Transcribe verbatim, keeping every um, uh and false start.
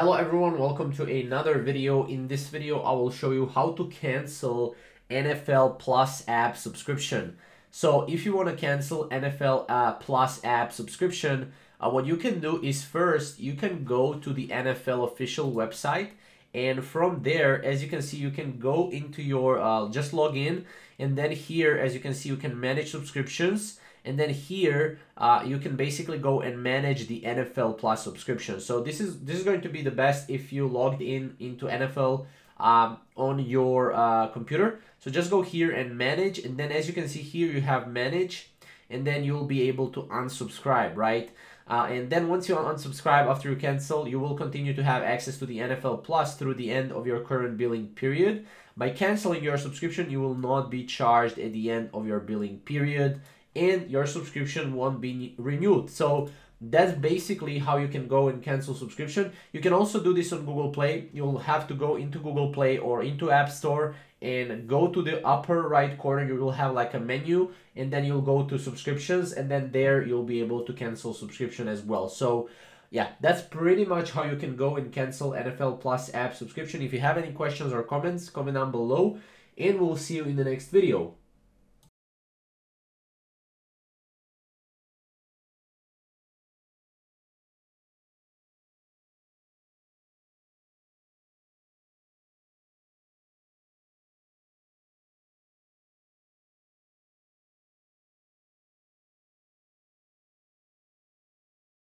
Hello everyone, welcome to another video. In this video I will show you how to cancel N F L Plus app subscription. So if you want to cancel N F L uh, Plus app subscription, uh, what you can do is first you can go to the N F L official website, and from there, as you can see, you can go into your uh, just log in, and then here, as you can see, you can manage subscriptions. And then here, uh, you can basically go and manage the N F L Plus subscription. So this is this is going to be the best if you logged in into N F L um, on your uh, computer. So just go here and manage. And then as you can see here, you have manage. And then you'll be able to unsubscribe, right? Uh, and then once you unsubscribe after you cancel, you will continue to have access to the N F L Plus through the end of your current billing period. By canceling your subscription, you will not be charged at the end of your billing period, and your subscription won't be renewed. So that's basically how you can go and cancel subscription. You can also do this on Google Play. You'll have to go into Google Play or into App Store and go to the upper right corner. You will have like a menu, and then you'll go to subscriptions, and then there you'll be able to cancel subscription as well. So yeah, that's pretty much how you can go and cancel N F L Plus app subscription. If you have any questions or comments, comment down below, and we'll see you in the next video.